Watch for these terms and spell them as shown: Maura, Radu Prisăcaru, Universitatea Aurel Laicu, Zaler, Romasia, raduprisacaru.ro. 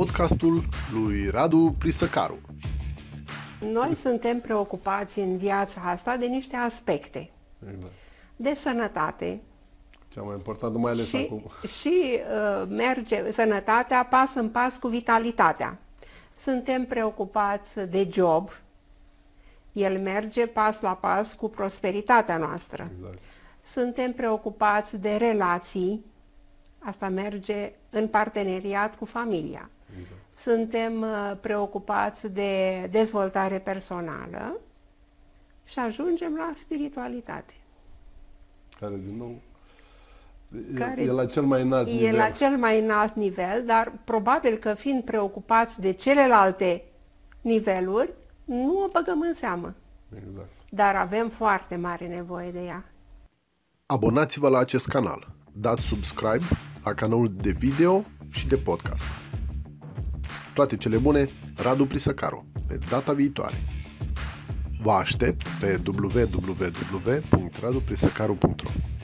podcastul lui Radu Prisăcaru. Noi suntem preocupați în viața asta de niște aspecte. Exact. De sănătate. Cea mai importantă, mai ales acum. Și merge sănătatea pas în pas cu vitalitatea. Suntem preocupați de job. El merge pas la pas cu prosperitatea noastră. Exact. Suntem preocupați de relații. Asta merge în parteneriat cu familia. Exact. Suntem preocupați de dezvoltare personală și ajungem la spiritualitate. Care, din nou, e la cel mai înalt nivel. E la cel mai înalt nivel, dar probabil că fiind preocupați de celelalte niveluri, nu o băgăm în seamă. Exact. Dar avem foarte mare nevoie de ea. Abonați-vă la acest canal. Dați subscribe la canalul de video și de podcast. Toate cele bune, Radu Prisăcaru, pe data viitoare. Vă aștept pe www.raduprisăcaru.ro.